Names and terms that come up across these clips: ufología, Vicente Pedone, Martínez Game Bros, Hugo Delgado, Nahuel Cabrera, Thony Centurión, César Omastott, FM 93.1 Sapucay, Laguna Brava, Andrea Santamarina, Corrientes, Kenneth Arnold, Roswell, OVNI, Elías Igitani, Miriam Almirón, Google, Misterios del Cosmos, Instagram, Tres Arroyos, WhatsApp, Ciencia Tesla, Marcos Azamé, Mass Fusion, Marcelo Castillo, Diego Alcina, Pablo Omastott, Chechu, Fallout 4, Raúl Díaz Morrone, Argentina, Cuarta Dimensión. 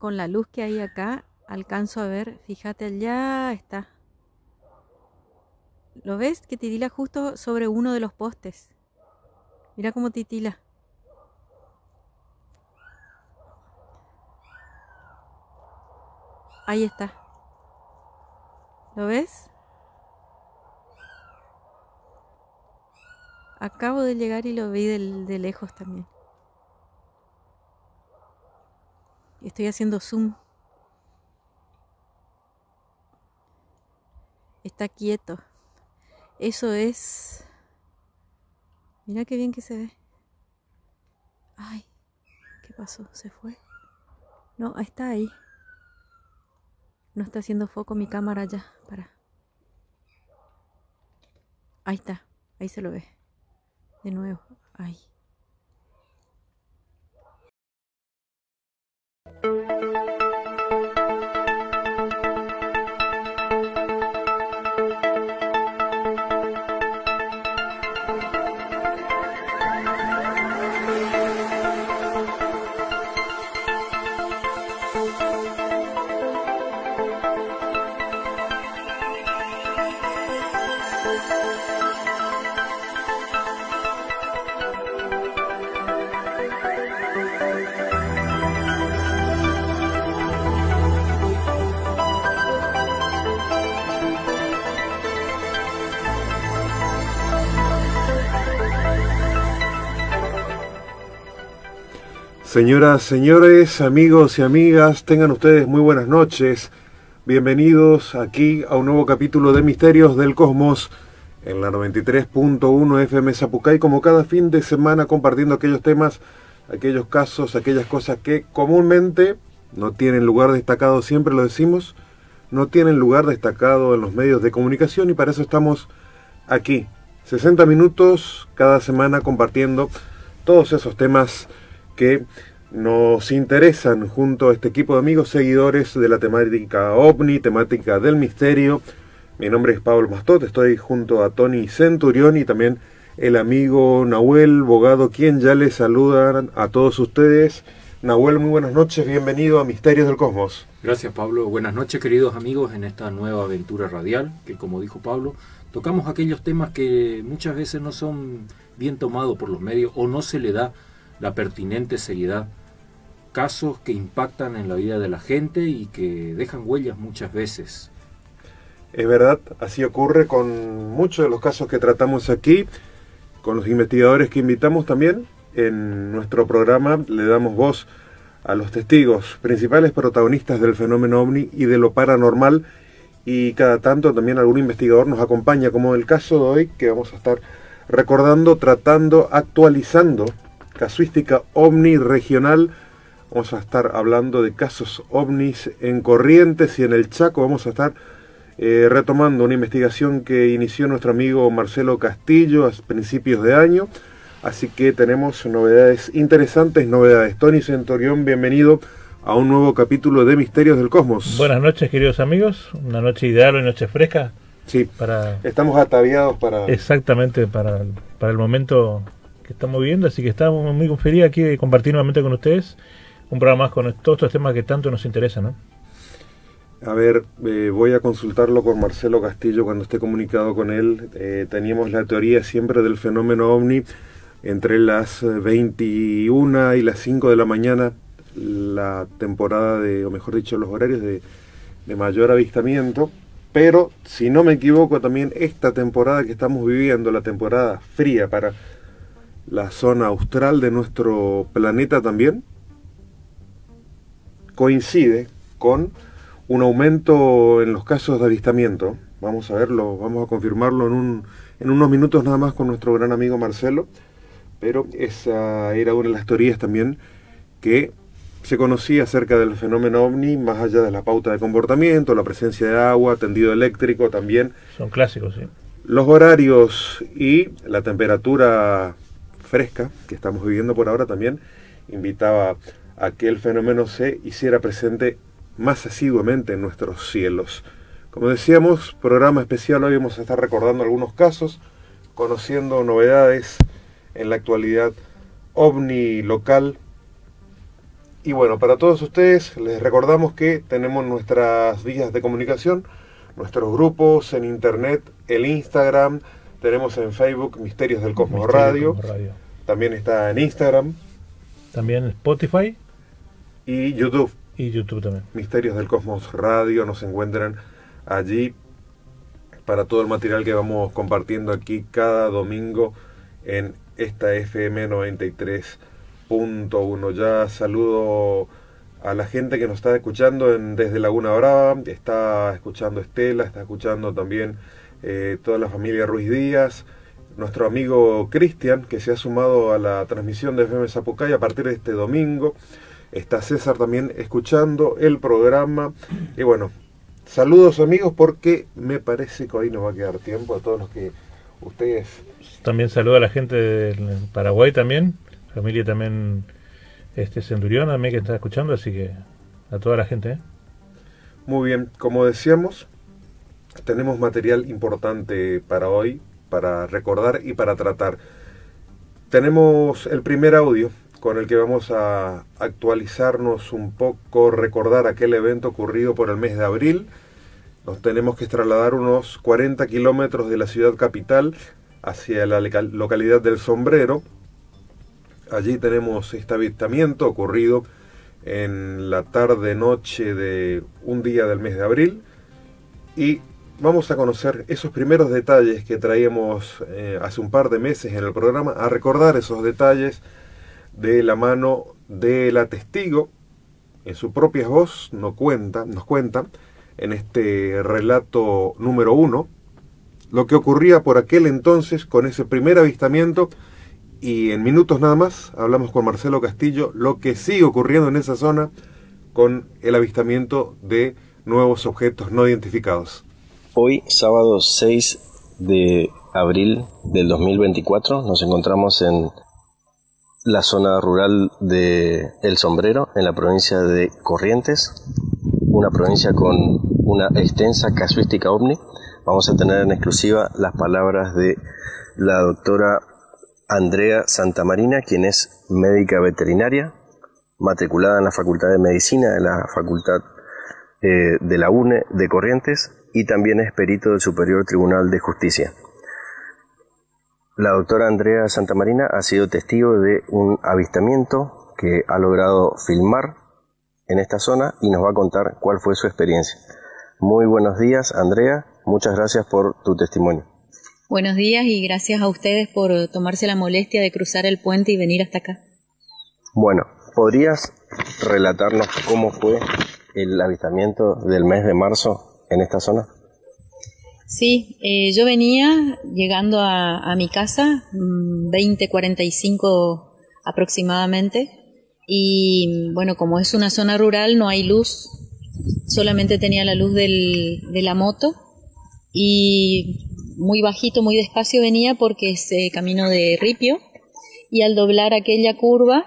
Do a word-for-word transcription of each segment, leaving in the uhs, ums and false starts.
con la luz que hay acá, alcanzo a ver, fíjate, allá está. ¿Lo ves? Que titila justo sobre uno de los postes. Mira cómo titila. Ahí está. ¿Lo ves? Acabo de llegar y lo vi de, de lejos también. Estoy haciendo zoom. Está quieto. Eso es... Mira qué bien que se ve. Ay, ¿qué pasó? ¿Se fue? No, está ahí. No está haciendo foco mi cámara ya. Para. Ahí está. Ahí se lo ve. De nuevo. Ahí. Señoras, señores, amigos y amigas, tengan ustedes muy buenas noches. Bienvenidos aquí a un nuevo capítulo de Misterios del Cosmos en la noventa y tres punto uno F M Sapucay, como cada fin de semana, compartiendo aquellos temas, aquellos casos, aquellas cosas que comúnmente no tienen lugar destacado, siempre lo decimos, no tienen lugar destacado en los medios de comunicación, y para eso estamos aquí, sesenta minutos cada semana, compartiendo todos esos temas que nos interesan junto a este equipo de amigos seguidores de la temática ovni, temática del misterio. Mi nombre es Pablo Omastott, estoy junto a Thony Centurión y también el amigo Nahuel Bogado, quien ya les saluda a todos ustedes. Nahuel, muy buenas noches, bienvenido a Misterios del Cosmos. Gracias, Pablo, buenas noches, queridos amigos, en esta nueva aventura radial, que como dijo Pablo, tocamos aquellos temas que muchas veces no son bien tomados por los medios o no se le da la pertinente seriedad, casos que impactan en la vida de la gente y que dejan huellas muchas veces. Es verdad, así ocurre con muchos de los casos que tratamos aquí, con los investigadores que invitamos también. En nuestro programa le damos voz a los testigos, principales protagonistas del fenómeno ovni y de lo paranormal, y cada tanto también algún investigador nos acompaña, como el caso de hoy, que vamos a estar recordando, tratando, actualizando casuística ovni regional. Vamos a estar hablando de casos ovnis en Corrientes y en el Chaco. Vamos a estar eh, retomando una investigación que inició nuestro amigo Marcelo Castillo a principios de año. Así que tenemos novedades interesantes, novedades. Thony Centurión, bienvenido a un nuevo capítulo de Misterios del Cosmos. Buenas noches, queridos amigos. Una noche ideal, una noche fresca. Sí, para... estamos ataviados para... Exactamente, para, para el momento... estamos viviendo, así que estamos muy felices aquí de compartir nuevamente con ustedes un programa más con todos estos temas que tanto nos interesan, ¿no? A ver, eh, voy a consultarlo con Marcelo Castillo cuando esté comunicado con él. Eh, teníamos la teoría siempre del fenómeno ovni entre las veintiuna y las cinco de la mañana, la temporada de, o mejor dicho, los horarios de, de mayor avistamiento, pero si no me equivoco también esta temporada que estamos viviendo, la temporada fría para la zona austral de nuestro planeta, también coincide con un aumento en los casos de avistamiento. Vamos a verlo, vamos a confirmarlo en, un, en unos minutos nada más con nuestro gran amigo Marcelo, pero esa era una de las teorías también que se conocía acerca del fenómeno ovni, más allá de la pauta de comportamiento, la presencia de agua, tendido eléctrico también. Son clásicos, sí. Los horarios y la temperatura fresca que estamos viviendo por ahora también invitaba a que el fenómeno se hiciera presente más asiduamente en nuestros cielos. Como decíamos, programa especial, hoy vamos a estar recordando algunos casos, conociendo novedades en la actualidad ovni local, Y bueno, para todos ustedes les recordamos que tenemos nuestras vías de comunicación, nuestros grupos en internet, el Instagram, tenemos en Facebook Misterios del Cosmos Radio, Radio, también está en Instagram, también Spotify y YouTube. Y YouTube también. Misterios del Cosmos Radio, nos encuentran allí para todo el material que vamos compartiendo aquí cada domingo en esta F M noventa y tres punto uno. Ya saludo a la gente que nos está escuchando en, desde Laguna Brava, está escuchando Estela, está escuchando también eh, toda la familia Ruiz Díaz, nuestro amigo Cristian, que se ha sumado a la transmisión de F M Sapucay a partir de este domingo. Está César también escuchando el programa. Y bueno, saludos amigos, porque me parece que hoy nos va a quedar tiempo a todos los que ustedes... También saludo a la gente del Paraguay también, familia también este Centurión también que está escuchando, así que a toda la gente. ¿eh? Muy bien, como decíamos, tenemos material importante para hoy, para recordar y para tratar. Tenemos el primer audio con el que vamos a actualizarnos un poco, recordar aquel evento ocurrido por el mes de abril. Nos tenemos que trasladar unos cuarenta kilómetros de la ciudad capital hacia la localidad del Sombrero. Allí tenemos este avistamiento ocurrido en la tarde-noche de un día del mes de abril. Y vamos a conocer esos primeros detalles que traíamos eh, hace un par de meses en el programa, a recordar esos detalles de la mano de la testigo. En su propia voz nos cuenta, nos cuenta en este relato número uno lo que ocurría por aquel entonces con ese primer avistamiento, y en minutos nada más hablamos con Marcelo Castillo lo que sigue ocurriendo en esa zona con el avistamiento de nuevos objetos no identificados. Hoy, sábado seis de abril del dos mil veinticuatro, nos encontramos en la zona rural de El Sombrero, en la provincia de Corrientes, una provincia con una extensa casuística ovni. Vamos a tener en exclusiva las palabras de la doctora Andrea Santamarina, quien es médica veterinaria, matriculada en la Facultad de Medicina de la Facultad eh, de la U N E de Corrientes, y también es perito del Superior Tribunal de Justicia. La doctora Andrea Santamarina ha sido testigo de un avistamiento que ha logrado filmar en esta zona y nos va a contar cuál fue su experiencia. Muy buenos días, Andrea. Muchas gracias por tu testimonio. Buenos días y gracias a ustedes por tomarse la molestia de cruzar el puente y venir hasta acá. Bueno, ¿podrías relatarnos cómo fue el avistamiento del mes de marzo en esta zona? Sí, eh, yo venía llegando a, a mi casa, veinte cuarenta y cinco aproximadamente, y bueno, como es una zona rural no hay luz, solamente tenía la luz del, de la moto, y muy bajito, muy despacio venía porque es eh, camino de ripio, y al doblar aquella curva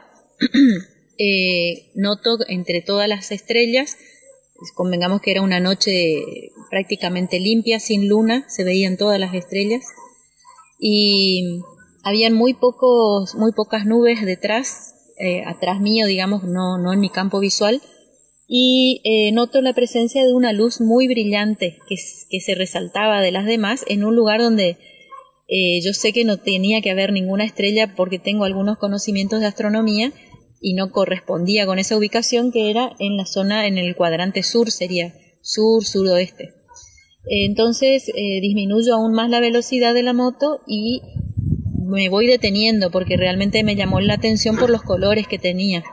eh, noto entre todas las estrellas. Convengamos que era una noche prácticamente limpia, sin luna, se veían todas las estrellas y habían muy pocos, muy pocas nubes detrás, eh, atrás mío, digamos, no, no en mi campo visual, y eh, noto la presencia de una luz muy brillante que, que se resaltaba de las demás en un lugar donde eh, yo sé que no tenía que haber ninguna estrella porque tengo algunos conocimientos de astronomía, y no correspondía con esa ubicación, que era en la zona, en el cuadrante sur, sería sur, suroeste. Entonces eh, disminuyo aún más la velocidad de la moto y me voy deteniendo porque realmente me llamó la atención por los colores que tenía.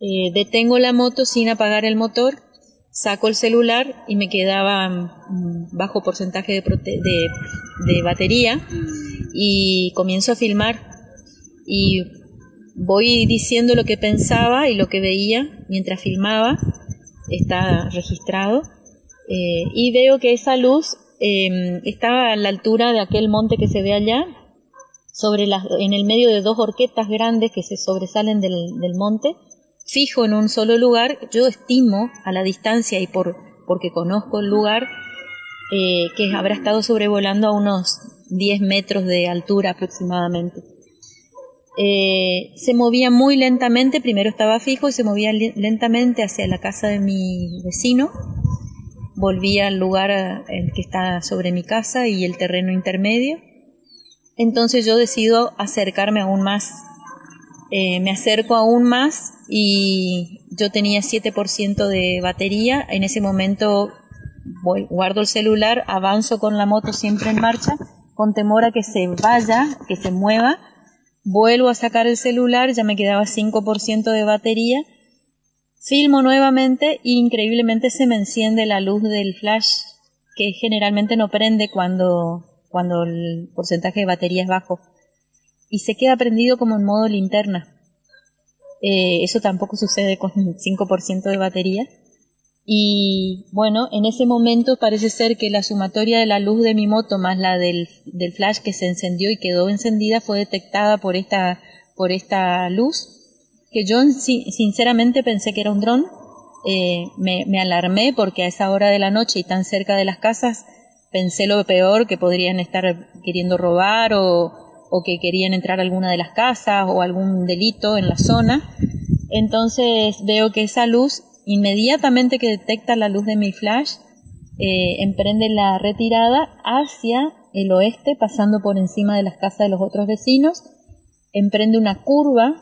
Eh, detengo la moto sin apagar el motor, saco el celular y me quedaba bajo porcentaje de, prote de, de batería y comienzo a filmar y... voy diciendo lo que pensaba y lo que veía mientras filmaba, está registrado, eh, y veo que esa luz eh, estaba a la altura de aquel monte que se ve allá, sobre las, en el medio de dos horquetas grandes que se sobresalen del, del monte, fijo en un solo lugar. Yo estimo a la distancia y por, porque conozco el lugar, eh, que habrá estado sobrevolando a unos diez metros de altura aproximadamente. eh, se movía muy lentamente, primero estaba fijo y se movía lentamente hacia la casa de mi vecino, volvía al lugar a, el que está sobre mi casa y el terreno intermedio. Entonces yo decido acercarme aún más, eh, me acerco aún más y yo tenía siete por ciento de batería. En ese momento voy, guardo el celular, avanzo con la moto siempre en marcha, con temor a que se vaya, que se mueva, vuelvo a sacar el celular, ya me quedaba cinco por ciento de batería, filmo nuevamente y increíblemente se me enciende la luz del flash, que generalmente no prende cuando... cuando el porcentaje de batería es bajo, y se queda prendido como en modo linterna. Eh, eso tampoco sucede con el cinco por ciento de batería. Y bueno, en ese momento parece ser que la sumatoria de la luz de mi moto más la del, del flash que se encendió y quedó encendida fue detectada por esta, por esta luz, que yo sinceramente pensé que era un dron. Eh, me, me alarmé porque a esa hora de la noche y tan cerca de las casas pensé lo peor, que podrían estar queriendo robar o, o que querían entrar a alguna de las casas o algún delito en la zona. Entonces veo que esa luz, inmediatamente que detecta la luz de mi flash, eh, emprende la retirada hacia el oeste, pasando por encima de las casas de los otros vecinos, emprende una curva,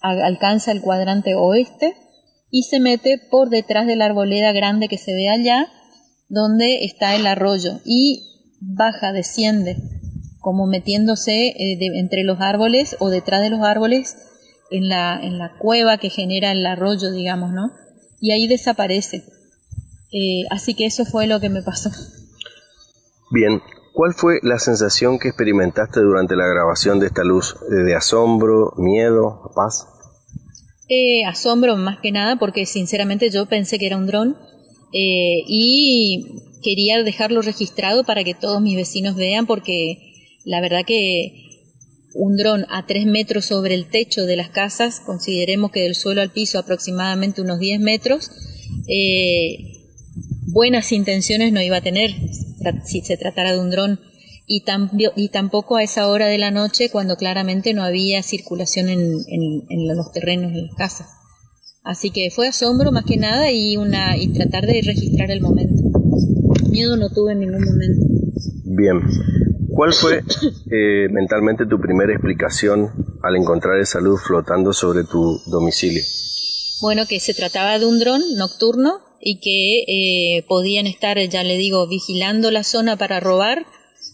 alcanza el cuadrante oeste y se mete por detrás de la arboleda grande que se ve allá, donde está el arroyo, y baja, desciende, como metiéndose eh, de, entre los árboles o detrás de los árboles en la, en la cueva que genera el arroyo, digamos, ¿no? Y ahí desaparece. Eh, así que eso fue lo que me pasó. Bien, ¿cuál fue la sensación que experimentaste durante la grabación de esta luz? ¿De asombro, miedo, paz? Eh, asombro más que nada, porque sinceramente yo pensé que era un dron. Eh, y quería dejarlo registrado para que todos mis vecinos vean, porque la verdad que un dron a tres metros sobre el techo de las casas, consideremos que del suelo al piso aproximadamente unos diez metros, eh, buenas intenciones no iba a tener si se tratara de un dron, y, tam y tampoco a esa hora de la noche, cuando claramente no había circulación en, en, en los terrenos de las casas. Así que fue asombro más que nada y una y tratar de registrar el momento. Miedo no tuve en ningún momento. Bien. ¿Cuál fue eh, mentalmente tu primera explicación al encontrar esa luz flotando sobre tu domicilio? Bueno, que se trataba de un dron nocturno y que eh, podían estar, ya le digo, vigilando la zona para robar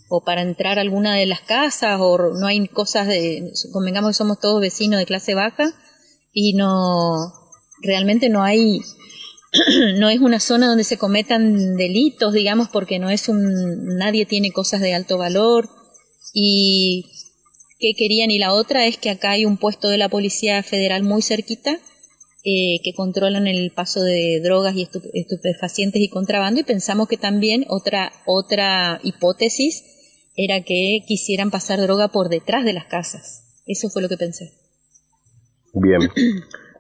o para entrar a alguna de las casas, o no hay cosas de... Convengamos que somos todos vecinos de clase baja y no... Realmente no hay, no es una zona donde se cometan delitos, digamos, porque no es un, nadie tiene cosas de alto valor. Y qué querían, y la otra es que acá hay un puesto de la Policía Federal muy cerquita, eh, que controlan el paso de drogas y estupe, estupefacientes y contrabando, y pensamos que también otra, otra hipótesis era que quisieran pasar droga por detrás de las casas. Eso fue lo que pensé. Bien.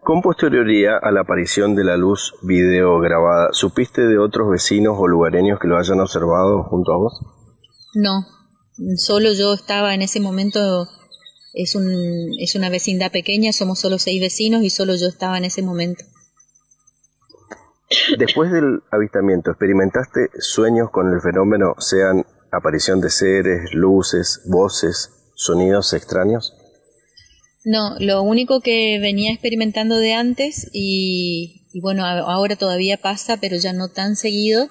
Con posterioridad a la aparición de la luz video grabada, ¿supiste de otros vecinos o lugareños que lo hayan observado junto a vos? No, solo yo estaba en ese momento, es, un, es una vecindad pequeña, somos solo seis vecinos y solo yo estaba en ese momento. Después del avistamiento, ¿experimentaste sueños con el fenómeno, sean aparición de seres, luces, voces, sonidos extraños? No, lo único que venía experimentando de antes, y, y bueno, ahora todavía pasa, pero ya no tan seguido,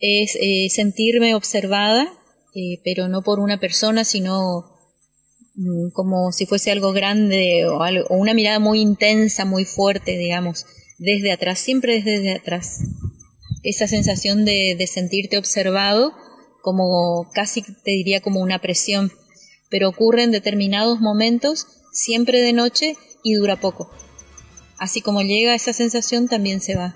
es eh, sentirme observada, eh, pero no por una persona, sino mm, como si fuese algo grande o, algo, o una mirada muy intensa, muy fuerte, digamos, desde atrás, siempre desde, desde atrás. Esa sensación de, de sentirte observado, como casi te diría como una presión, pero ocurre en determinados momentos, siempre de noche, y dura poco. Así como llega esa sensación, también se va.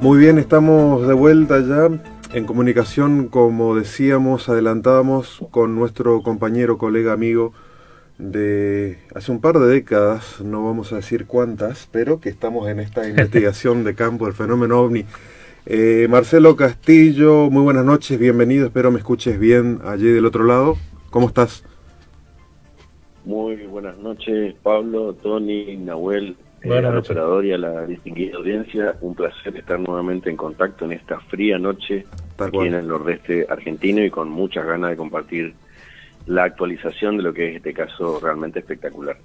Muy bien, estamos de vuelta ya en comunicación, como decíamos, adelantábamos con nuestro compañero, colega, amigo de hace un par de décadas, no vamos a decir cuántas, pero que estamos en esta investigación de campo del fenómeno ovni. Eh, Marcelo Castillo, muy buenas noches, bienvenido, espero me escuches bien allí del otro lado. ¿Cómo estás? Muy buenas noches, Pablo, Tony, Nahuel, eh, al operador y a la distinguida audiencia. Un placer estar nuevamente en contacto en esta fría noche Tal aquí cual. en el nordeste argentino y con muchas ganas de compartir la actualización de lo que es este caso realmente espectacular.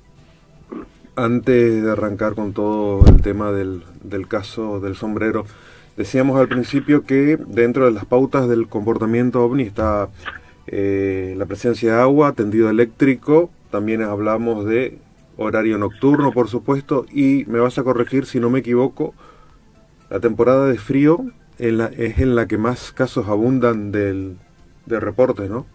Antes de arrancar con todo el tema del, del caso del sombrero, decíamos al principio que dentro de las pautas del comportamiento ovni está eh, la presencia de agua, tendido eléctrico, también hablamos de horario nocturno, por supuesto, y me vas a corregir si no me equivoco, la temporada de frío en la, es en la que más casos abundan del, de reportes, ¿no?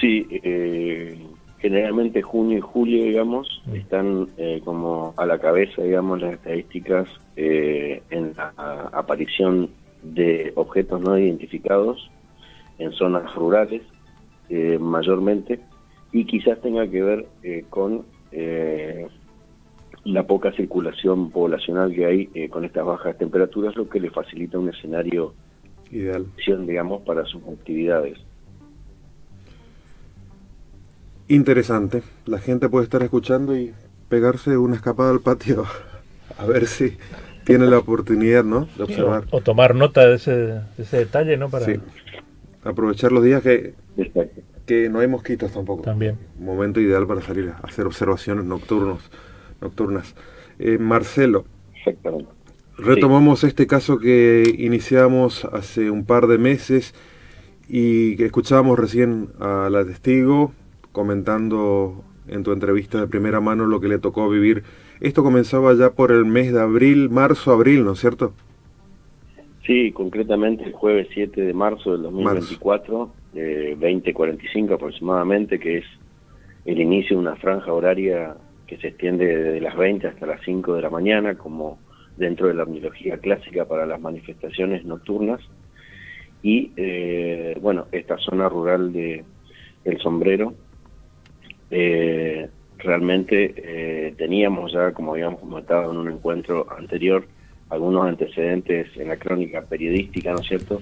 Sí, eh, generalmente junio y julio, digamos, están eh, como a la cabeza, digamos, las estadísticas eh, en la aparición de objetos no identificados en zonas rurales, eh, mayormente, y quizás tenga que ver eh, con eh, la poca circulación poblacional que hay eh, con estas bajas temperaturas, lo que le facilita un escenario ideal, digamos, para sus actividades. Interesante, la gente puede estar escuchando y pegarse una escapada al patio a ver si tiene la oportunidad, ¿no?, de observar. O, o tomar nota de ese, de ese detalle, ¿no? Para... Sí, aprovechar los días que, que no hay mosquitos tampoco. También. Momento ideal para salir a hacer observaciones nocturnos, nocturnas. Eh, Marcelo, Exactamente. retomamos sí. este caso que iniciamos hace un par de meses y que escuchábamos recién a la testigo comentando en tu entrevista de primera mano lo que le tocó vivir. Esto comenzaba ya por el mes de abril, marzo, abril, ¿no es cierto? Sí, concretamente el jueves siete de marzo del dos mil veinticuatro, eh, veinte cuarenta y cinco aproximadamente, que es el inicio de una franja horaria que se extiende desde las veinte hasta las cinco de la mañana, como dentro de la omniología clásica para las manifestaciones nocturnas. Y, eh, bueno, esta zona rural de El Sombrero, Eh, realmente eh, teníamos ya, como habíamos comentado en un encuentro anterior, algunos antecedentes en la crónica periodística, ¿no es cierto?,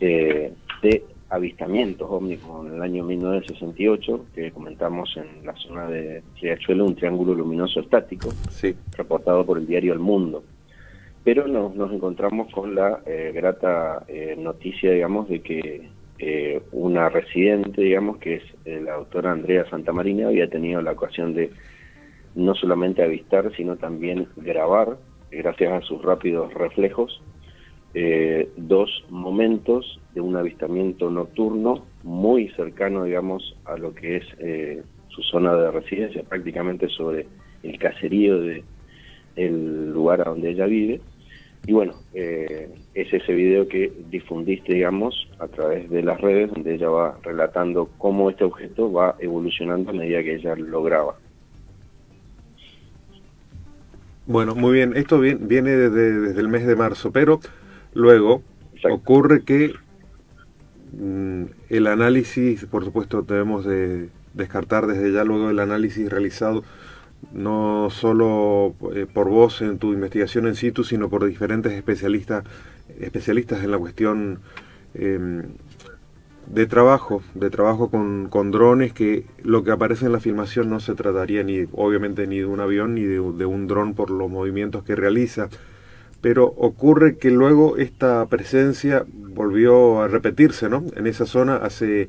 eh, de avistamientos ovnis en el año mil novecientos sesenta y ocho, que comentamos en la zona de Riachuelo, un triángulo luminoso estático, sí, reportado por el diario El Mundo. Pero nos, nos encontramos con la eh, grata eh, noticia, digamos, de que Eh, una residente, digamos, que es eh, la doctora Andrea Santamarina, había tenido la ocasión de no solamente avistar, sino también grabar, gracias a sus rápidos reflejos, eh, dos momentos de un avistamiento nocturno muy cercano, digamos, a lo que es eh, su zona de residencia, prácticamente sobre el caserío de el lugar a donde ella vive. Y bueno, eh, es ese video que difundiste, digamos, a través de las redes, donde ella va relatando cómo este objeto va evolucionando a medida que ella lo graba. Bueno, muy bien. Esto viene desde, desde el mes de marzo, pero luego Exacto. ocurre que mm, el análisis, por supuesto, debemos de descartar desde ya luego el análisis realizado, no solo eh, por vos en tu investigación in situ, sino por diferentes especialistas especialistas en la cuestión eh, de trabajo, de trabajo con, con drones, que lo que aparece en la filmación no se trataría ni obviamente ni de un avión ni de, de un dron por los movimientos que realiza, pero ocurre que luego esta presencia volvió a repetirse, ¿no?, en esa zona hace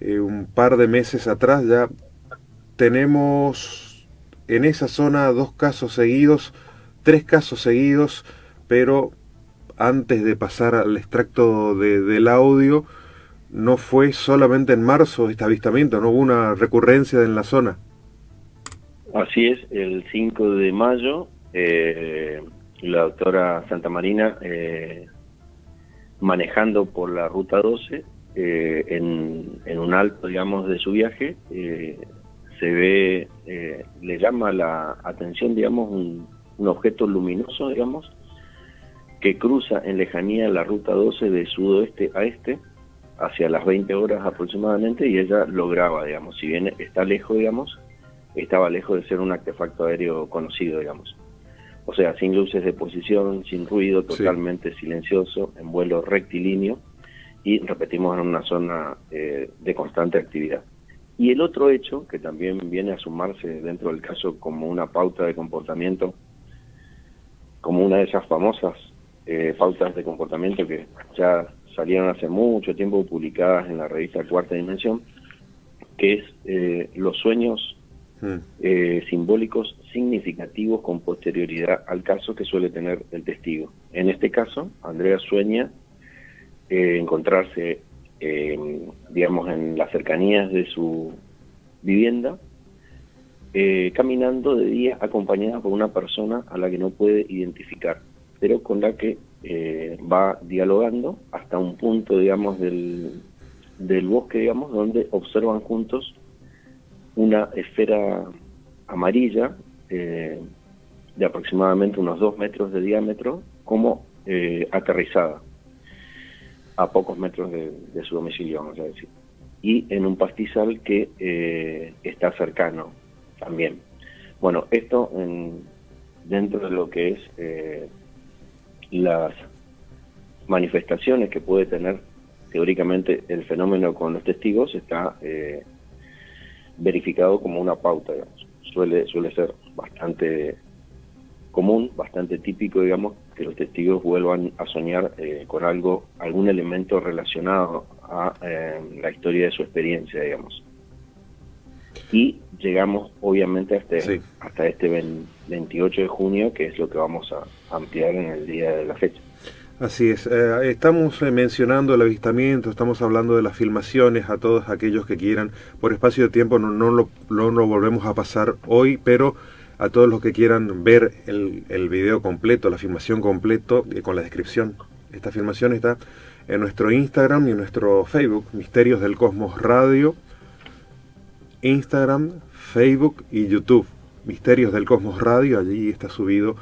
eh, un par de meses atrás. Ya tenemos en esa zona dos casos seguidos, tres casos seguidos, pero antes de pasar al extracto de, del audio, no fue solamente en marzo este avistamiento, no hubo una recurrencia en la zona. Así es, el cinco de mayo, eh, la doctora Santamarina, eh, manejando por la ruta doce, eh, en, en un alto, digamos, de su viaje, eh, se ve, eh, le llama la atención, digamos, un, un objeto luminoso, digamos, que cruza en lejanía la ruta doce de sudoeste a este, hacia las veinte horas aproximadamente, y ella lo graba, digamos. Si bien está lejos, digamos, estaba lejos de ser un artefacto aéreo conocido, digamos. O sea, sin luces de posición, sin ruido, totalmente sí. silencioso, en vuelo rectilíneo, y repetimos, en una zona eh, de constante actividad. Y el otro hecho, que también viene a sumarse dentro del caso como una pauta de comportamiento, como una de esas famosas eh, pautas de comportamiento que ya salieron hace mucho tiempo publicadas en la revista Cuarta Dimensión, que es eh, los sueños eh, simbólicos significativos con posterioridad al caso que suele tener el testigo. En este caso, Andrea sueña eh, encontrarse, eh, digamos, en las cercanías de su vivienda, eh, caminando de día acompañada por una persona a la que no puede identificar, pero con la que Eh, va dialogando hasta un punto, digamos, del, del bosque, digamos, donde observan juntos una esfera amarilla eh, de aproximadamente unos dos metros de diámetro, como eh, aterrizada a pocos metros de, de su domicilio, vamos a decir, y en un pastizal que eh, está cercano también. Bueno, esto en, dentro de lo que es eh, las manifestaciones que puede tener teóricamente el fenómeno con los testigos, está eh, verificado como una pauta, digamos. Suele, suele ser bastante común, bastante típico, digamos, que los testigos vuelvan a soñar eh, con algo, algún elemento relacionado a eh, la historia de su experiencia, digamos. Y llegamos obviamente hasta, sí. hasta este veintiocho de junio, que es lo que vamos a ampliar en el día de la fecha. Así es, eh, estamos eh, mencionando el avistamiento, estamos hablando de las filmaciones. A todos aquellos que quieran, por espacio de tiempo no, no, lo, no lo volvemos a pasar hoy, pero a todos los que quieran ver el, el video completo, la filmación completo, eh, con la descripción. Esta filmación está en nuestro Instagram y en nuestro Facebook, Misterios del Cosmos Radio, Instagram, Facebook y YouTube, Misterios del Cosmos Radio. Allí está subido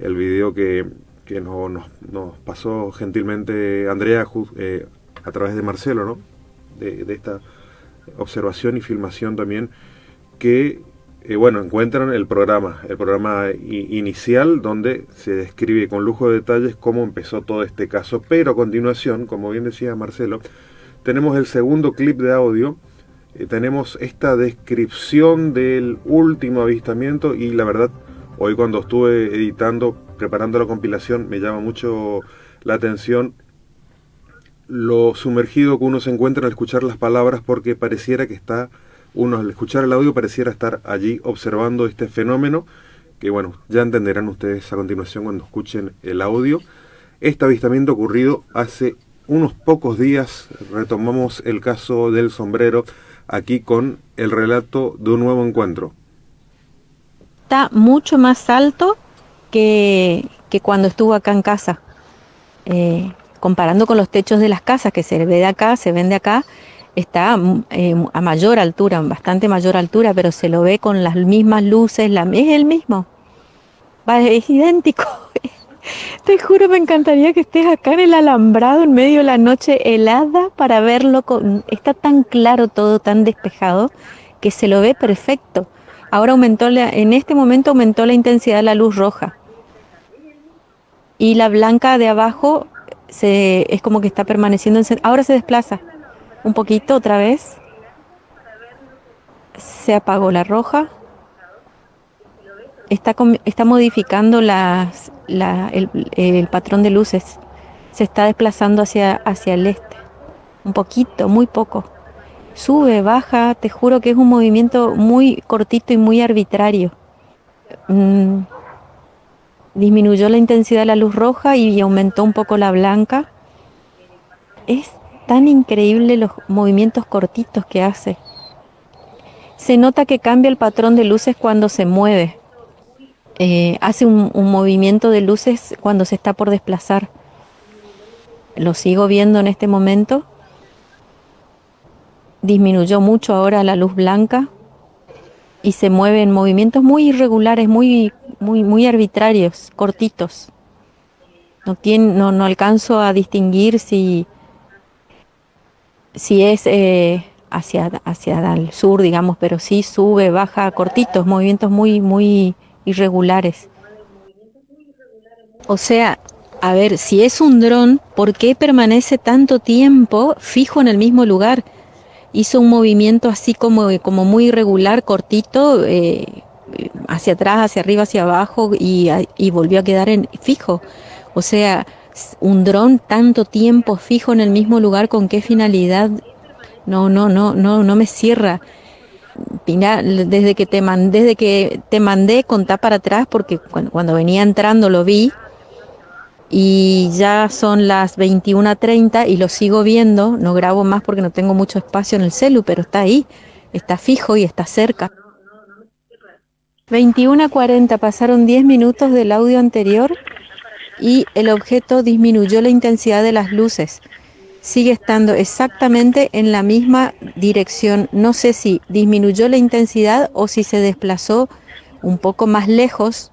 el video que, que nos, nos, nos pasó gentilmente Andrea eh, a través de Marcelo, ¿no? De, de esta observación y filmación también, que eh, bueno, encuentran el programa, el programa inicial, donde se describe con lujo de detalles cómo empezó todo este caso. Pero a continuación, como bien decía Marcelo, tenemos el segundo clip de audio. Eh, tenemos esta descripción del último avistamiento, y la verdad, hoy cuando estuve editando, preparando la compilación, me llama mucho la atención lo sumergido que uno se encuentra al escuchar las palabras, porque pareciera que está, uno al escuchar el audio pareciera estar allí observando este fenómeno, que bueno, ya entenderán ustedes a continuación cuando escuchen el audio. Este avistamiento ocurrido hace unos pocos días. Retomamos el caso del sombrero aquí con el relato de un nuevo encuentro. Está mucho más alto que, que cuando estuvo acá en casa. Eh, comparando con los techos de las casas que se ve de acá, se ven de acá, está eh, a mayor altura, bastante mayor altura, pero se lo ve con las mismas luces, la, es el mismo, es idéntico. Te juro, me encantaría que estés acá en el alambrado en medio de la noche helada para verlo. Con... Está tan claro todo, tan despejado, que se lo ve perfecto. Ahora aumentó, la... en este momento aumentó la intensidad de la luz roja. Y la blanca de abajo se... es como que está permaneciendo. En... Ahora se desplaza un poquito otra vez. Se apagó la roja. Está, con, está modificando las, la, el, el patrón de luces. Se está desplazando hacia, hacia el este. Un poquito, muy poco. Sube, baja, te juro que es un movimiento muy cortito y muy arbitrario. Mm. Disminuyó la intensidad de la luz roja y aumentó un poco la blanca. Es tan increíble los movimientos cortitos que hace. Se nota que cambia el patrón de luces cuando se mueve. Eh, hace un, un movimiento de luces cuando se está por desplazar. Lo sigo viendo en este momento. Disminuyó mucho ahora la luz blanca y se mueve en movimientos muy irregulares, muy, muy, muy arbitrarios, cortitos. No, tiene, no, no alcanzo a distinguir si, si es eh, hacia, hacia el sur, digamos, pero sí sube, baja, cortitos, movimientos muy, muy irregulares. O sea, a ver, si es un dron, ¿por qué permanece tanto tiempo fijo en el mismo lugar? Hizo un movimiento así como, como muy irregular, cortito, eh, hacia atrás, hacia arriba, hacia abajo, y, y volvió a quedar en, fijo. O sea, un dron tanto tiempo fijo en el mismo lugar, ¿con qué finalidad? No, no, no, no, no me cierra. Mira, desde que te mandé, desde que te mandé contar para atrás, porque cuando, cuando venía entrando lo vi, y ya son las veintiuna treinta y lo sigo viendo. No grabo más porque no tengo mucho espacio en el celu, pero está ahí, está fijo y está cerca. veintiuna cuarenta, pasaron diez minutos del audio anterior y el objeto disminuyó la intensidad de las luces. Sigue estando exactamente en la misma dirección. No sé si disminuyó la intensidad o si se desplazó un poco más lejos,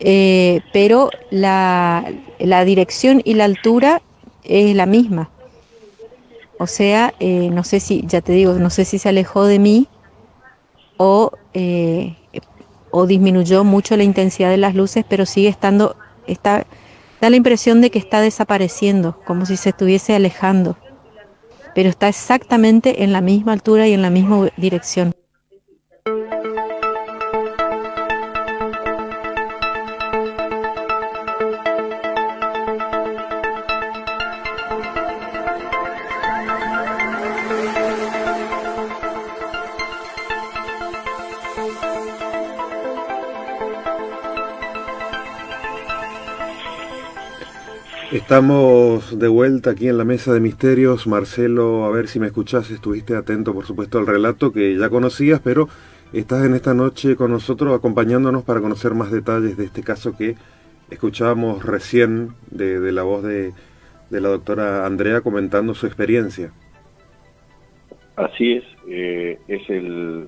eh, pero la, la dirección y la altura es la misma. O sea, eh, no sé si, ya te digo, no sé si se alejó de mí o, eh, o disminuyó mucho la intensidad de las luces, pero sigue estando... Está, da la impresión de que está desapareciendo, como si se estuviese alejando, pero está exactamente en la misma altura y en la misma dirección. Estamos de vuelta aquí en la mesa de misterios. Marcelo, a ver si me escuchás, estuviste atento por supuesto al relato que ya conocías, pero estás en esta noche con nosotros acompañándonos para conocer más detalles de este caso que escuchábamos recién de, de la voz de, de la doctora Andrea comentando su experiencia. Así es, eh, es el,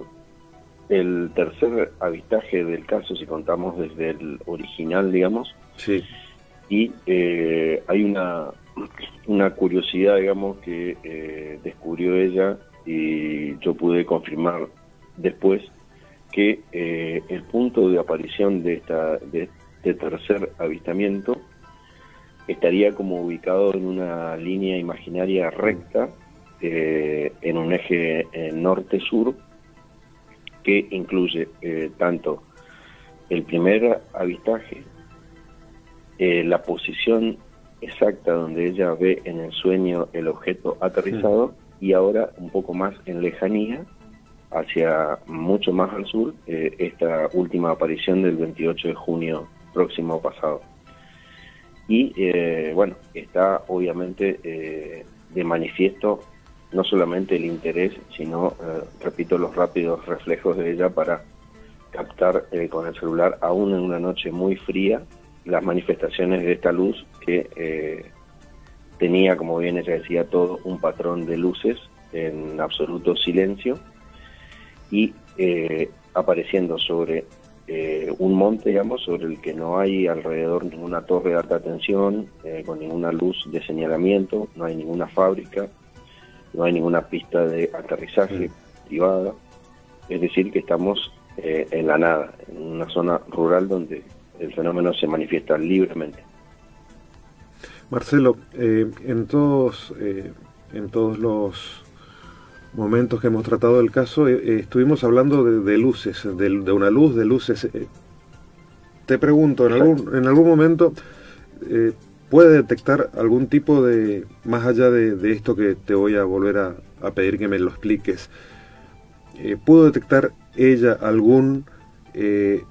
el tercer avistaje del caso si contamos desde el original, digamos. Sí. Y eh, hay una, una curiosidad, digamos, que eh, descubrió ella y yo pude confirmar después que eh, el punto de aparición de, esta, de este tercer avistamiento estaría como ubicado en una línea imaginaria recta, eh, en un eje eh, norte-sur, que incluye eh, tanto el primer avistaje, Eh, la posición exacta donde ella ve en el sueño el objeto aterrizado, sí, y ahora un poco más en lejanía, hacia mucho más al sur, eh, esta última aparición del veintiocho de junio próximo pasado. Y eh, bueno, está obviamente eh, de manifiesto no solamente el interés, sino, eh, repito, los rápidos reflejos de ella para captar eh, con el celular, aún en una noche muy fría, las manifestaciones de esta luz que eh, tenía, como bien ella decía, todo un patrón de luces en absoluto silencio y eh, apareciendo sobre eh, un monte, digamos, sobre el que no hay alrededor ninguna torre de alta tensión, eh, con ninguna luz de señalamiento, no hay ninguna fábrica, no hay ninguna pista de aterrizaje, sí, privada. Es decir, que estamos eh, en la nada, en una zona rural donde el fenómeno se manifiesta libremente. Marcelo, eh, en todos eh, en todos los momentos que hemos tratado el caso, eh, estuvimos hablando de, de luces, de, de una luz, de luces. Eh, te pregunto, ¿en algún, en algún momento eh, puede detectar algún tipo de, más allá de, de esto que te voy a volver a, a pedir que me lo expliques, eh, ¿pudo detectar ella algún... Eh,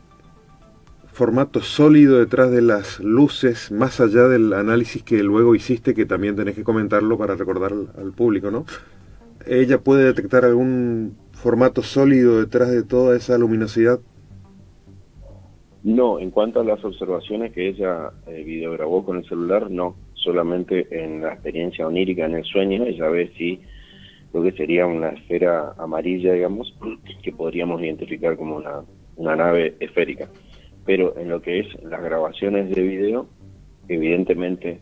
formato sólido detrás de las luces, más allá del análisis que luego hiciste, que también tenés que comentarlo para recordar al público, ¿no? ¿Ella puede detectar algún formato sólido detrás de toda esa luminosidad? No, en cuanto a las observaciones que ella eh, videograbó con el celular, no. Solamente en la experiencia onírica, en el sueño, ella ve si lo que sería una esfera amarilla, digamos, que podríamos identificar como una, una nave esférica. Pero en lo que es las grabaciones de video, evidentemente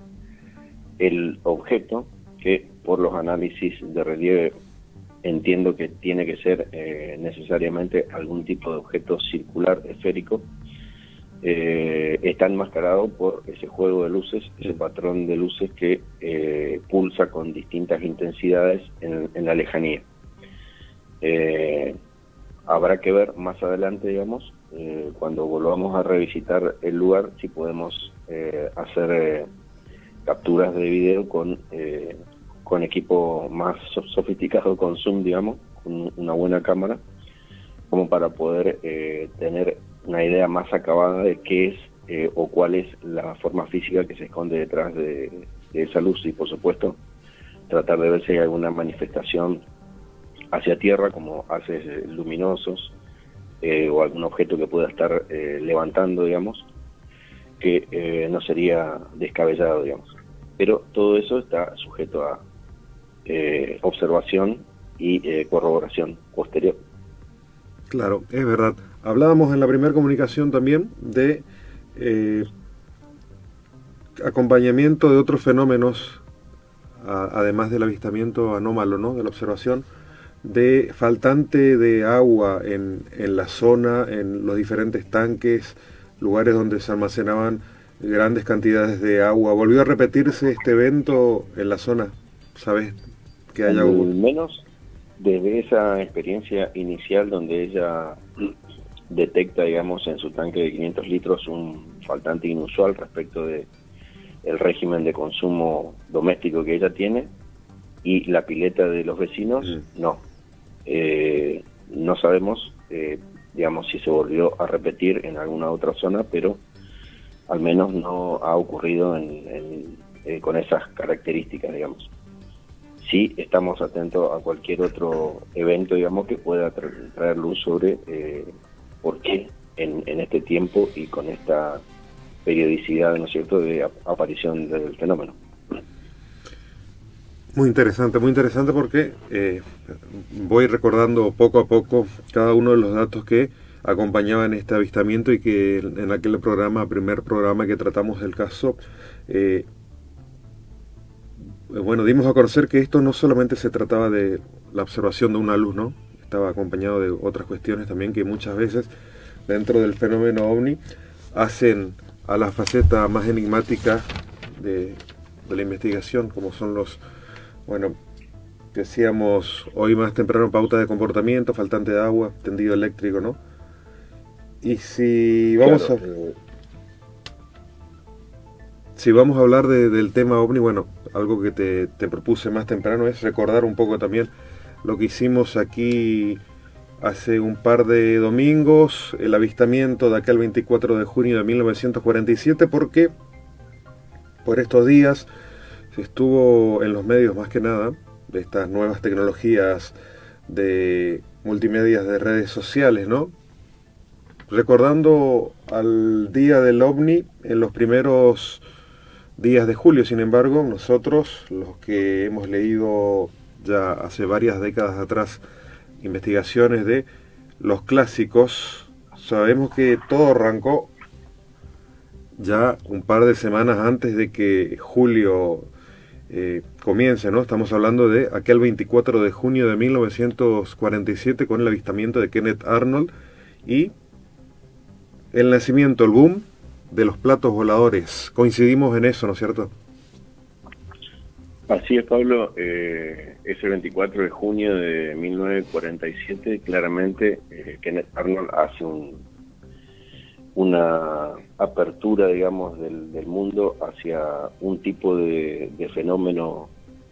el objeto, que por los análisis de relieve entiendo que tiene que ser eh, necesariamente algún tipo de objeto circular, esférico, eh, está enmascarado por ese juego de luces, ese patrón de luces que eh, pulsa con distintas intensidades en, en la lejanía. Eh, habrá que ver más adelante, digamos, eh, cuando volvamos a revisitar el lugar, si podemos eh, hacer eh, capturas de video con eh, con equipo más sofisticado, con zoom, digamos, con una buena cámara, como para poder eh, tener una idea más acabada de qué es eh, o cuál es la forma física que se esconde detrás de, de esa luz, y por supuesto tratar de ver si hay alguna manifestación hacia tierra, como haces luminosos, eh, o algún objeto que pueda estar eh, levantando, digamos, que eh, no sería descabellado, digamos. Pero todo eso está sujeto a eh, observación y eh, corroboración posterior. Claro, es verdad. Hablábamos en la primera comunicación también de eh, acompañamiento de otros fenómenos, a, además del avistamiento anómalo, ¿no?, de la observación, de faltante de agua en, en la zona, en los diferentes tanques, lugares donde se almacenaban grandes cantidades de agua. ¿Volvió a repetirse este evento en la zona? ¿Sabes que haya agua? Al menos desde esa experiencia inicial donde ella detecta, digamos, en su tanque de quinientos litros un faltante inusual respecto de el régimen de consumo doméstico que ella tiene, y la pileta de los vecinos, mm. no. Eh, no sabemos, eh, digamos, si se volvió a repetir en alguna otra zona, pero al menos no ha ocurrido en, en, eh, con esas características, digamos. Sí, estamos atentos a cualquier otro evento, digamos, que pueda tra traer luz sobre eh, por qué en, en este tiempo y con esta periodicidad, ¿no es cierto?, de ap aparición del fenómeno. Muy interesante, muy interesante, porque eh, voy recordando poco a poco cada uno de los datos que acompañaban este avistamiento y que en aquel programa, primer programa que tratamos del caso, eh, bueno, dimos a conocer que esto no solamente se trataba de la observación de una luz, ¿no? Estaba acompañado de otras cuestiones también que muchas veces dentro del fenómeno ovni hacen a la faceta más enigmática de, de la investigación, como son los... Bueno, decíamos hoy más temprano, pauta de comportamiento, faltante de agua, tendido eléctrico, ¿no? Y si vamos claro, a... Eh... Si vamos a hablar de, del tema ovni, bueno, algo que te, te propuse más temprano es recordar un poco también lo que hicimos aquí hace un par de domingos, el avistamiento de aquel veinticuatro de junio de mil novecientos cuarenta y siete, porque por estos días estuvo en los medios, más que nada, de estas nuevas tecnologías de multimedias, de redes sociales, ¿no? Recordando al día del ovni en los primeros días de julio. Sin embargo, nosotros, los que hemos leído ya hace varias décadas atrás investigaciones de los clásicos, sabemos que todo arrancó ya un par de semanas antes de que julio Eh, comience, ¿no? Estamos hablando de aquel veinticuatro de junio de mil novecientos cuarenta y siete, con el avistamiento de Kenneth Arnold y el nacimiento, el boom de los platos voladores. Coincidimos en eso, ¿no es cierto? Así es, Pablo. Eh, ese veinticuatro de junio de mil novecientos cuarenta y siete, claramente eh, Kenneth Arnold hace un una apertura, digamos, del, del mundo hacia un tipo de, de fenómeno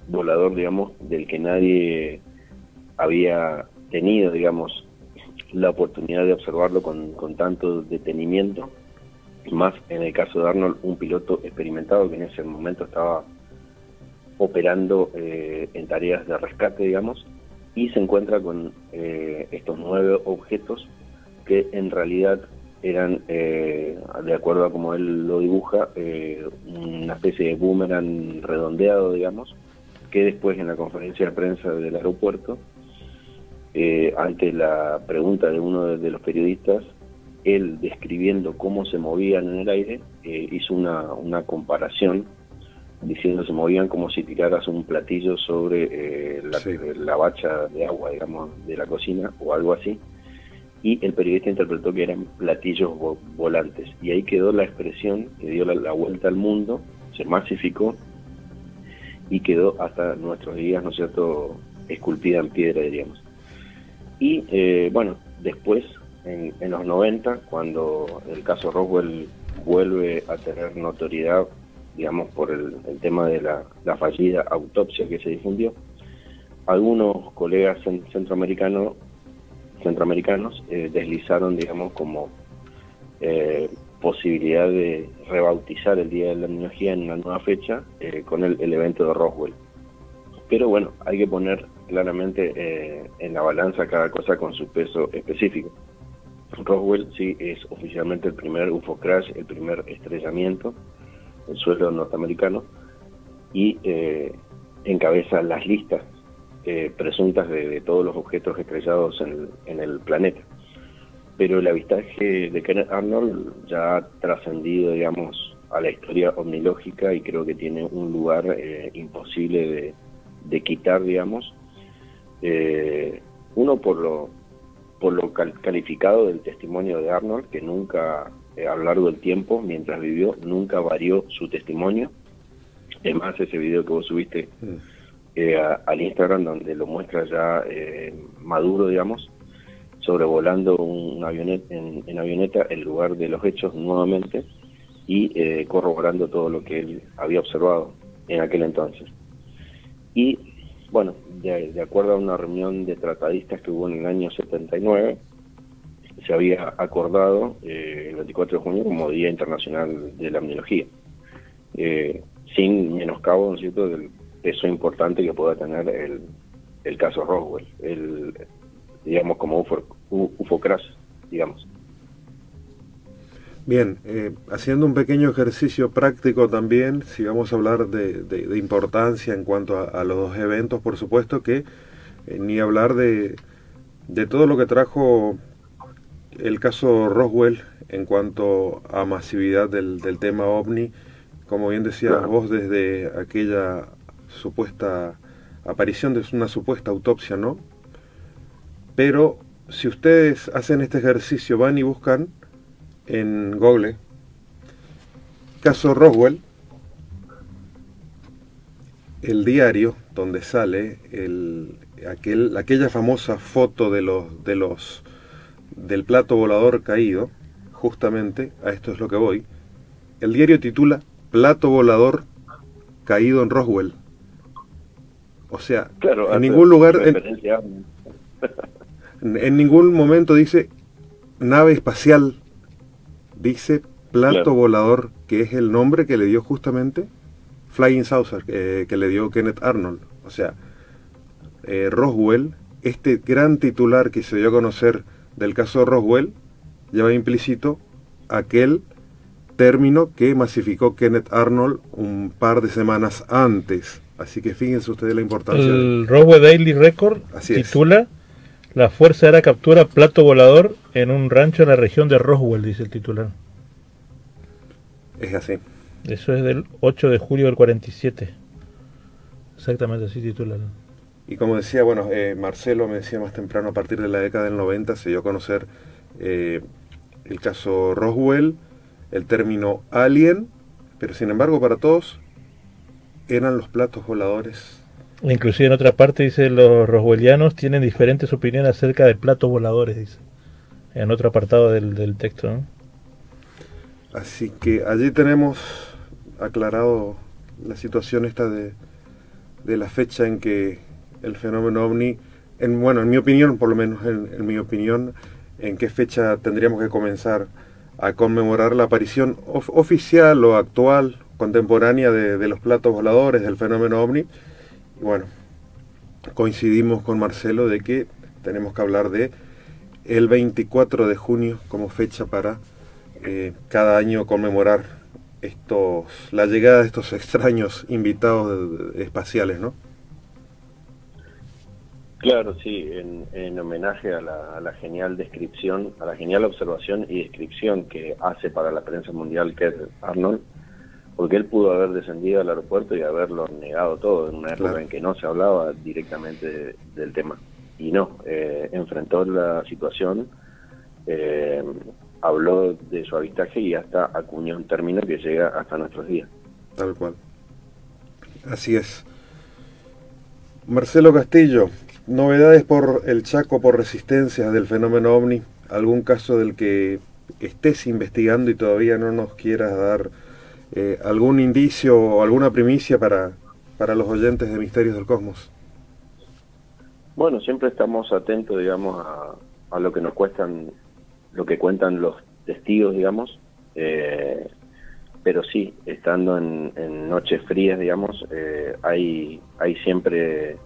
volador, digamos, del que nadie había tenido, digamos, la oportunidad de observarlo con, con tanto detenimiento, más en el caso de Arnold, un piloto experimentado que en ese momento estaba operando eh, en tareas de rescate, digamos, y se encuentra con eh, estos nueve objetos que en realidad eran, eh, de acuerdo a como él lo dibuja, eh, una especie de boomerang redondeado, digamos, que después en la conferencia de prensa del aeropuerto, eh, ante la pregunta de uno de los periodistas, él describiendo cómo se movían en el aire, eh, hizo una, una comparación diciendo se movían como si tiraras un platillo sobre eh, la, sí. la bacha de agua, digamos, de la cocina o algo así, y el periodista interpretó que eran platillos vo volantes, y ahí quedó la expresión que dio la, la vuelta al mundo, se masificó y quedó hasta nuestros días, ¿no es cierto?, esculpida en piedra, diríamos. Y eh, bueno, después en, en los noventa, cuando el caso Roswell vuelve a tener notoriedad, digamos, por el, el tema de la, la fallida autopsia que se difundió, algunos colegas centroamericanos centroamericanos eh, deslizaron, digamos, como eh, posibilidad de rebautizar el Día de la Etnología en una nueva fecha eh, con el, el evento de Roswell. Pero bueno, hay que poner claramente eh, en la balanza cada cosa con su peso específico. Roswell sí es oficialmente el primer U F O crash, el primer estrellamiento en suelo norteamericano, y eh, encabeza las listas eh, presuntas de, de todos los objetos estrellados en el, en el planeta. Pero el avistaje de Kenneth Arnold ya ha trascendido, digamos, a la historia omnilógica, y creo que tiene un lugar eh, imposible de... de quitar, digamos, eh, uno por lo, por lo cal calificado del testimonio de Arnold, que nunca, eh, a lo largo del tiempo, mientras vivió, nunca varió su testimonio. Es más, ese video que vos subiste eh, a, al Instagram, donde lo muestra ya eh, maduro, digamos, sobrevolando un avioneta, en, en avioneta el lugar de los hechos nuevamente, y eh, corroborando todo lo que él había observado en aquel entonces. Y bueno, de, de acuerdo a una reunión de tratadistas que hubo en el año setenta y nueve, se había acordado eh, el veinticuatro de junio como Día Internacional de la Etnología, eh, sin menoscabo, ¿no es cierto?, del peso importante que pueda tener el, el caso Roswell, el, digamos, como U F O, U F O crash, digamos. Bien, eh, haciendo un pequeño ejercicio práctico también, si vamos a hablar de, de, de importancia en cuanto a, a los dos eventos, por supuesto que eh, ni hablar de, de todo lo que trajo el caso Roswell en cuanto a masividad del, del tema ovni, como bien decías claro. vos, desde aquella supuesta aparición de una supuesta autopsia, ¿no? Pero si ustedes hacen este ejercicio, van y buscan en Google caso Roswell, el diario donde sale el, aquel, aquella famosa foto de los, de los del plato volador caído, justamente a esto es lo que voy. El diario titula "Plato volador caído en Roswell". O sea, claro, en ningún lugar en, en ningún momento dice nave espacial. Dice plato claro. volador, que es el nombre que le dio justamente Flying Saucer, eh, que le dio Kenneth Arnold. O sea, eh, Roswell, este gran titular que se dio a conocer del caso Roswell, lleva implícito aquel término que masificó Kenneth Arnold un par de semanas antes. Así que fíjense ustedes la importancia. El de... Roswell Daily Record Así titula... Es. La Fuerza Aérea captura plato volador en un rancho en la región de Roswell, dice el titular. Es así. Eso es del ocho de julio del cuarenta y siete. Exactamente así titular. Y como decía, bueno, eh, Marcelo me decía más temprano, a partir de la década del noventa se dio a conocer eh, el caso Roswell, el término alien, pero sin embargo para todos eran los platos voladores. Inclusive en otra parte dice, los roswellianos tienen diferentes opiniones acerca de platos voladores, dice, en otro apartado del, del texto, ¿no? Así que allí tenemos aclarado la situación esta de, de la fecha en que el fenómeno ovni, en, bueno, en mi opinión, por lo menos en, en mi opinión, en qué fecha tendríamos que comenzar a conmemorar la aparición of, oficial o actual, contemporánea de, de los platos voladores, del fenómeno ovni. Bueno, coincidimos con Marcelo de que tenemos que hablar de el veinticuatro de junio como fecha para eh, cada año conmemorar estos, la llegada de estos extraños invitados espaciales, ¿no? Claro, sí, en, en homenaje a la, a la genial descripción, a la genial observación y descripción que hace para la prensa mundial Kenneth Arnold, porque él pudo haber descendido al aeropuerto y haberlo negado todo en una época en que no se hablaba directamente de, del tema. Y no, eh, enfrentó la situación, eh, habló de su avistaje y hasta acuñó un término que llega hasta nuestros días. Tal cual. Así es. Marcelo Castillo, novedades por el Chaco por resistencias del fenómeno ovni, algún caso del que estés investigando y todavía no nos quieras dar eh, algún indicio o alguna primicia para, para los oyentes de Misterios del Cosmos. Bueno, siempre estamos atentos, digamos, a, a lo que nos cuestan, lo que cuentan los testigos, digamos, eh, pero sí, estando en, en noches frías, digamos, eh, hay, hay siempre...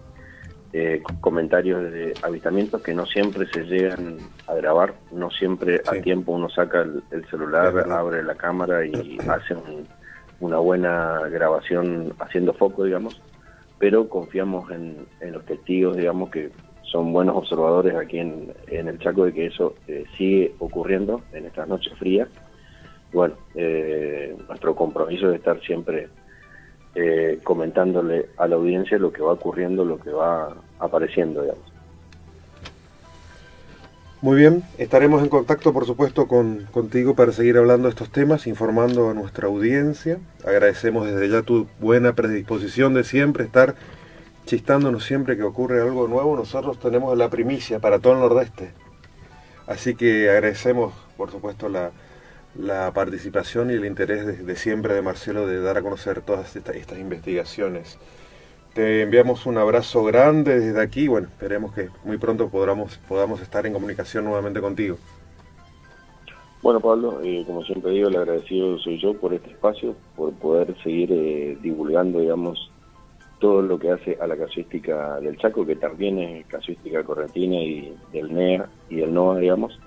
Eh, comentarios de avistamientos que no siempre se llegan a grabar, no siempre sí. a tiempo uno saca el, el celular, abre la cámara y hace un, una buena grabación haciendo foco, digamos, pero confiamos en, en los testigos, digamos, que son buenos observadores aquí en, en el Chaco, de que eso eh, sigue ocurriendo en estas noches frías. Bueno, eh, nuestro compromiso es estar siempre Eh, comentándole a la audiencia lo que va ocurriendo, lo que va apareciendo, digamos. Muy bien, estaremos en contacto, por supuesto, con, contigo para seguir hablando de estos temas, informando a nuestra audiencia. Agradecemos desde ya tu buena predisposición de siempre, estar chistándonos siempre que ocurre algo nuevo. Nosotros tenemos la primicia para todo el Nordeste. Así que agradecemos, por supuesto, la... la participación y el interés de, de siempre de Marcelo de dar a conocer todas esta, estas investigaciones. Te enviamos un abrazo grande desde aquí. Bueno, esperemos que muy pronto podamos, podamos estar en comunicación nuevamente contigo. Bueno, Pablo, eh, como siempre digo, el agradecido soy yo por este espacio, por poder seguir eh, divulgando, digamos, todo lo que hace a la casuística del Chaco, que también es casuística correntina y del N E A y del N O A, digamos,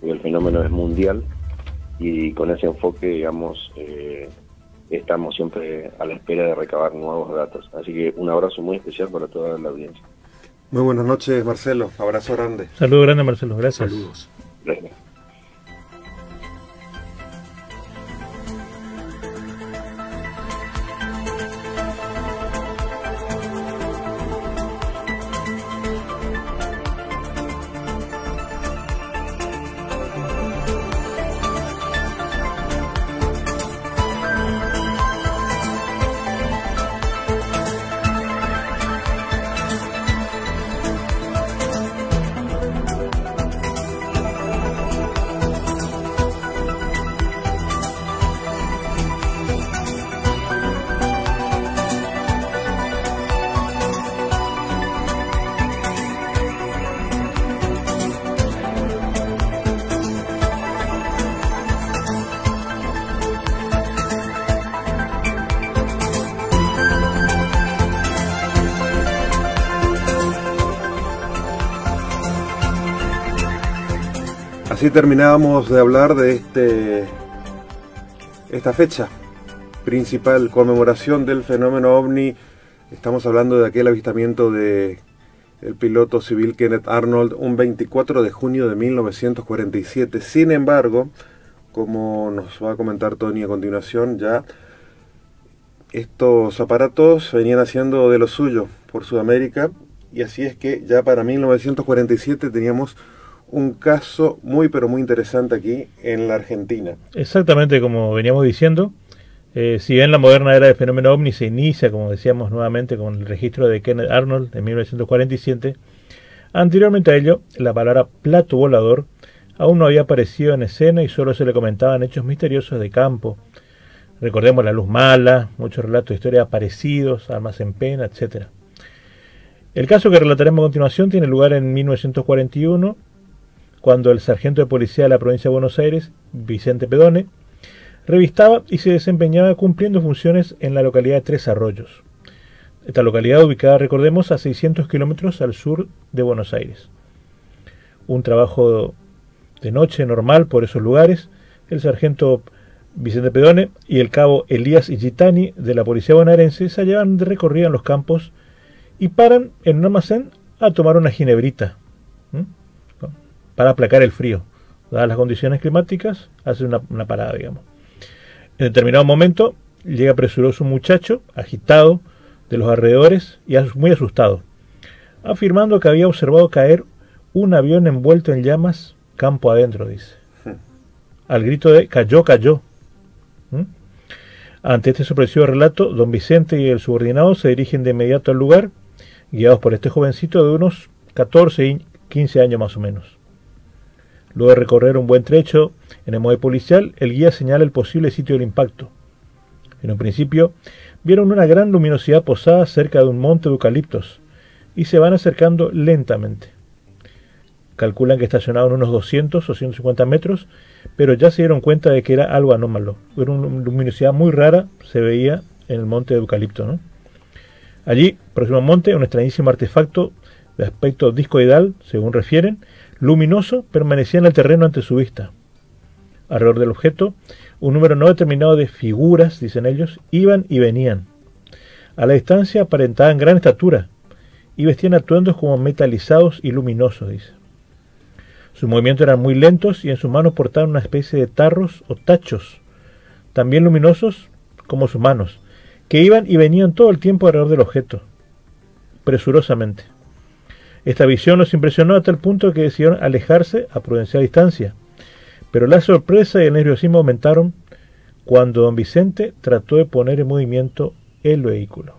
y el fenómeno es mundial. Y con ese enfoque, digamos, eh, estamos siempre a la espera de recabar nuevos datos. Así que un abrazo muy especial para toda la audiencia. Muy buenas noches, Marcelo. Abrazo grande. Saludos grande, Marcelo. Gracias. Saludos. Gracias. Así terminábamos de hablar de este, esta fecha principal, conmemoración del fenómeno ovni. Estamos hablando de aquel avistamiento del piloto civil Kenneth Arnold un veinticuatro de junio de mil novecientos cuarenta y siete. Sin embargo, como nos va a comentar Thony a continuación, ya estos aparatos venían haciendo de lo suyo por Sudamérica, y así es que ya para mil novecientos cuarenta y siete teníamos un caso muy pero muy interesante aquí en la Argentina. Exactamente como veníamos diciendo, eh, si bien la moderna era de fenómeno ovni se inicia, como decíamos nuevamente, con el registro de Kenneth Arnold de mil novecientos cuarenta y siete, anteriormente a ello la palabra plato volador aún no había aparecido en escena y solo se le comentaban hechos misteriosos de campo. Recordemos la luz mala, muchos relatos de historias parecidos, almas en pena, etcétera. El caso que relataremos a continuación tiene lugar en mil novecientos cuarenta y uno, cuando el sargento de policía de la provincia de Buenos Aires, Vicente Pedone, revistaba y se desempeñaba cumpliendo funciones en la localidad de Tres Arroyos. Esta localidad ubicada, recordemos, a seiscientos kilómetros al sur de Buenos Aires. Un trabajo de noche normal por esos lugares, el sargento Vicente Pedone y el cabo Elías Igitani de la policía bonaerense se hallaban de recorrida en los campos y paran en un almacén a tomar una ginebrita, ¿eh? Para aplacar el frío. Dadas las condiciones climáticas, hace una, una parada, digamos. En determinado momento, llega presuroso un muchacho, agitado, de los alrededores y muy asustado, afirmando que había observado caer un avión envuelto en llamas campo adentro, dice. Al grito de «cayó, cayó». ¿Mm? Ante este sorpresivo relato, don Vicente y el subordinado se dirigen de inmediato al lugar, guiados por este jovencito de unos catorce y quince años más o menos. Luego de recorrer un buen trecho en el móvil policial, el guía señala el posible sitio del impacto. En un principio, vieron una gran luminosidad posada cerca de un monte de eucaliptos y se van acercando lentamente. Calculan que estacionaron unos doscientos o ciento cincuenta metros, pero ya se dieron cuenta de que era algo anómalo. Era una luminosidad muy rara, se veía en el monte de eucalipto, ¿no? Allí, próximo al monte, un extrañísimo artefacto de aspecto discoidal, según refieren, luminoso, permanecía en el terreno ante su vista. Alrededor del objeto, un número no determinado de figuras, dicen ellos, iban y venían. A la distancia aparentaban gran estatura y vestían atuendos como metalizados y luminosos, dice. Sus movimientos eran muy lentos y en sus manos portaban una especie de tarros o tachos, también luminosos como sus manos, que iban y venían todo el tiempo alrededor del objeto, presurosamente. Esta visión los impresionó a tal punto que decidieron alejarse a prudencial distancia. Pero la sorpresa y el nerviosismo aumentaron cuando don Vicente trató de poner en movimiento el vehículo.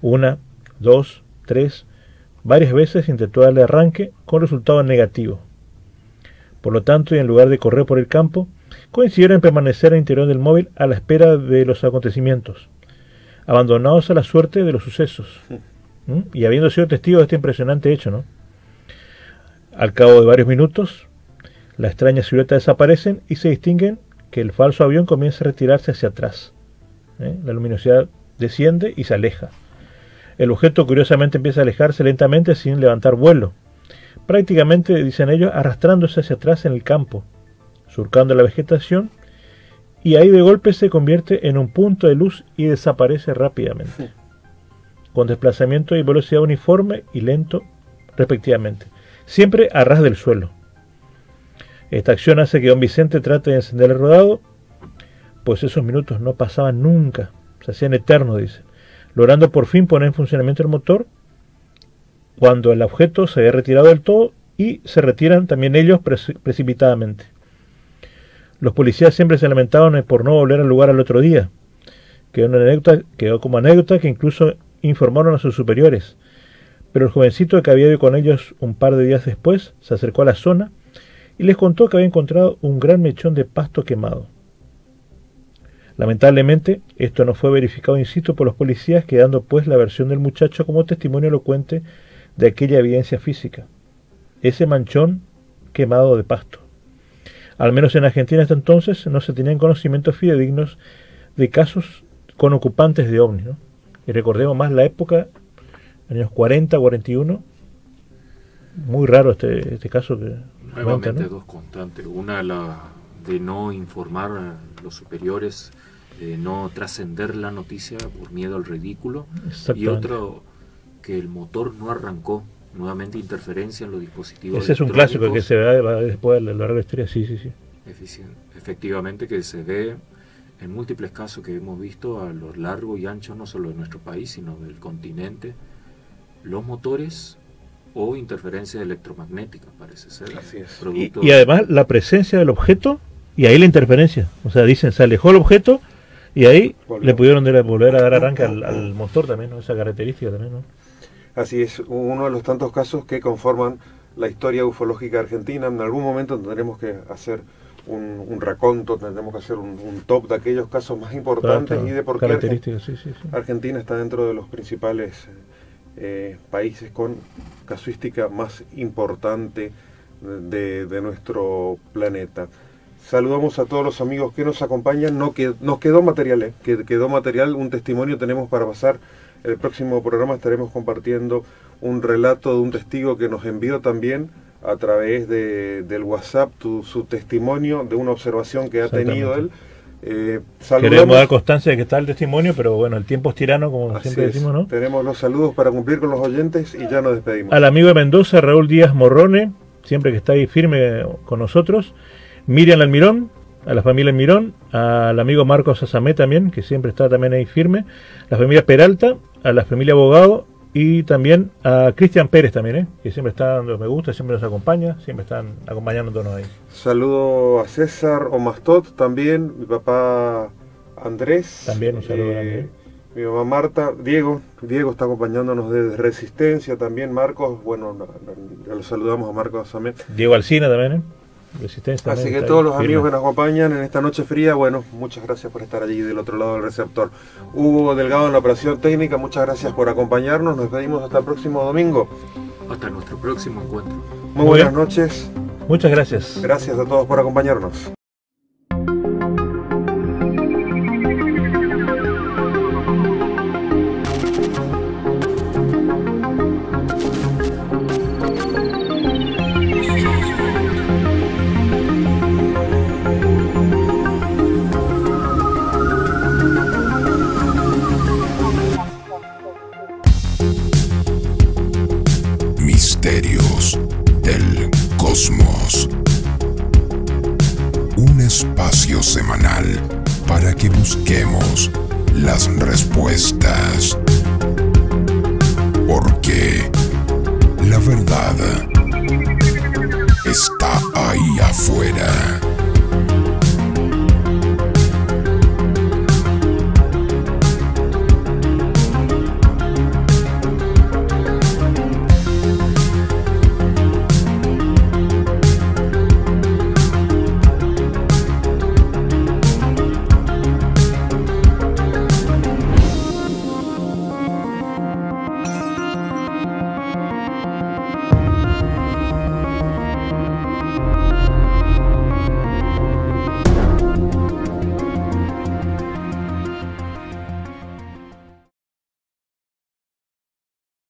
Una, dos, tres, varias veces intentó darle arranque con resultado negativo. Por lo tanto, y en lugar de correr por el campo, coincidieron en permanecer al interior del móvil a la espera de los acontecimientos, abandonados a la suerte de los sucesos, ¿Mm? y habiendo sido testigos de este impresionante hecho, ¿no? Al cabo de varios minutos, la extraña silueta desaparecen y se distinguen que el falso avión comienza a retirarse hacia atrás. ¿Eh? La luminosidad desciende y se aleja. El objeto curiosamente empieza a alejarse lentamente sin levantar vuelo, prácticamente, dicen ellos, arrastrándose hacia atrás en el campo, surcando la vegetación, y ahí de golpe se convierte en un punto de luz y desaparece rápidamente, con desplazamiento y velocidad uniforme y lento respectivamente, siempre a ras del suelo. Esta acción hace que don Vicente trate de encender el rodado, pues esos minutos no pasaban nunca, se hacían eternos, dicen, logrando por fin poner en funcionamiento el motor, cuando el objeto se había retirado del todo y se retiran también ellos preci- precipitadamente. Los policías siempre se lamentaban por no volver al lugar al otro día. Quedó, una anécdota, quedó como anécdota que incluso informaron a sus superiores, pero el jovencito que había ido con ellos un par de días después se acercó a la zona y les contó que había encontrado un gran mechón de pasto quemado. Lamentablemente, esto no fue verificado in situ por los policías, quedando pues la versión del muchacho como testimonio elocuente de aquella evidencia física. Ese manchón quemado de pasto. Al menos en Argentina hasta entonces no se tenían conocimientos fidedignos de casos con ocupantes de ovnis, ¿no? Y recordemos más la época, años cuarenta, cuarenta y uno, muy raro este, este caso que... Nuevamente cuenta, ¿no? Dos constantes, una la de no informar a los superiores, de no trascender la noticia por miedo al ridículo, y otro que el motor no arrancó, nuevamente interferencia en los dispositivos. Ese es un clásico que se ve después de la larga historia, sí, sí, sí. Efectivamente, que se ve en múltiples casos que hemos visto a lo largo y ancho no solo de nuestro país, sino del continente, los motores... o interferencia electromagnética, parece ser. Así es. Y, y además la presencia del objeto y ahí la interferencia. O sea, dicen, se alejó el objeto y ahí volvió. Le pudieron de, volver a dar arranque al, al motor también, ¿no? Esa característica también, ¿no? Así es, uno de los tantos casos que conforman la historia ufológica argentina. En algún momento tendremos que hacer un, un raconto, tendremos que hacer un, un top de aquellos casos más importantes, claro, claro. Y de por qué características, Argen- sí, sí, sí. Argentina está dentro de los principales... Eh, países con casuística más importante de, de nuestro planeta. Saludamos a todos los amigos que nos acompañan. No que, nos quedó material, eh, que quedó material, un testimonio tenemos para pasar. El próximo programa estaremos compartiendo un relato de un testigo que nos envió también a través de, del WhatsApp tu, su testimonio de una observación que ha tenido él. Eh, Queremos dar constancia de que está el testimonio, pero bueno, el tiempo es tirano, como así siempre decimos, ¿no? Tenemos los saludos para cumplir con los oyentes y ya nos despedimos. Al amigo de Mendoza, Raúl Díaz Morrone, siempre que está ahí firme con nosotros. Miriam Almirón, a la familia Almirón, al amigo Marcos Azamé también, que siempre está también ahí firme. La familia Peralta, a la familia Abogado y también a Cristian Pérez también, ¿eh? Que siempre está dando me gusta, siempre nos acompaña, siempre están acompañándonos ahí. Saludo a César Omastott también, mi papá Andrés. También un saludo eh, grande. Mi mamá Marta, Diego, Diego está acompañándonos desde Resistencia también, Marcos, bueno, ya los saludamos a Marcos también. Diego Alcina también, ¿eh? Resistencia. Así que todos los firme. amigos que nos acompañan en esta noche fría, bueno, muchas gracias por estar allí del otro lado del receptor. Hugo Delgado en la operación técnica, muchas gracias por acompañarnos, nos despedimos hasta el próximo domingo. Hasta nuestro próximo encuentro. Muy, Muy buenas bien. noches. Muchas gracias. Gracias a todos por acompañarnos. Misterios del Cosmos. Un espacio semanal para que busquemos las respuestas.